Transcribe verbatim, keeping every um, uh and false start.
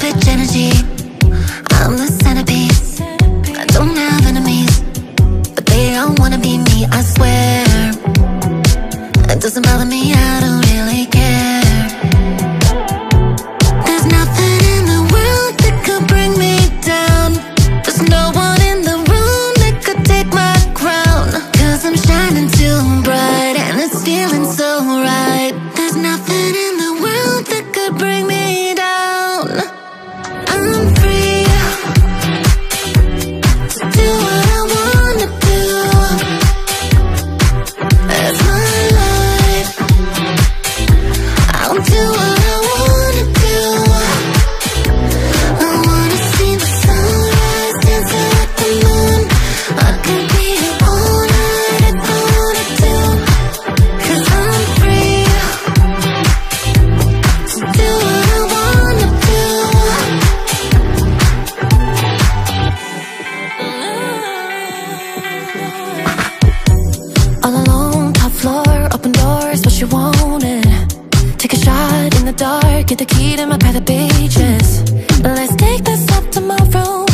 Pitch energy, I'm the centerpiece. I don't have enemies, but they all wanna be me, I swear. It doesn't bother me, I don't really care. There's nothing in the world that could bring me down. There's no one in the room that could take my crown. Cause I'm shining too bright and it's feeling so right. There's nothing in the world that could bring me down. What you wanted, take a shot in the dark, get the key to my private beaches. Let's take this up to my room.